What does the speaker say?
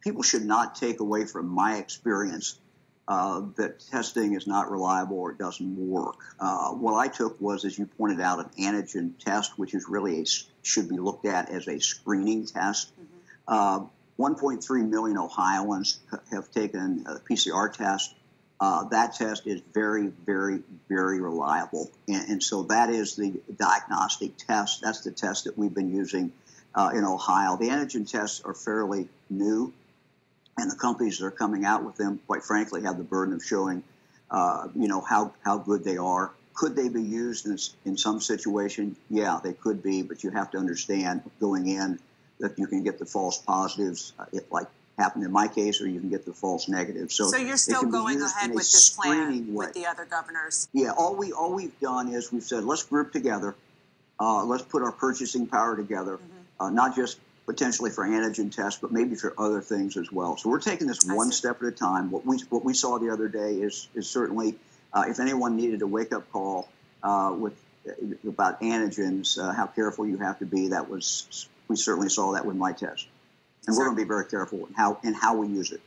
people should not take away from my experience that testing is not reliable or it doesn't work. What I took was, as you pointed out, an antigen test, which is really should be looked at as a screening test. Mm-hmm. 1.3 million Ohioans have taken a PCR test. That test is very, very, very reliable. And so that is the diagnostic test. That's the test that we've been using in Ohio. The antigen tests are fairly new, and the companies that are coming out with them, quite frankly, have the burden of showing, how good they are. Could they be used in some situation? Yeah, they could be, but you have to understand going in that you can get the false positives, like happened in my case, or you can get the false negatives. So you're still going ahead with this plan with the other governors? Yeah, all we've done is we've said, let's group together, let's put our purchasing power together, mm-hmm. Not just potentially for antigen tests, but maybe for other things as well. So we're taking this one step at a time. What we saw the other day is certainly, if anyone needed a wake-up call about antigens, how careful you have to be, we certainly saw that with my test. And we're going to be very careful in how we use it.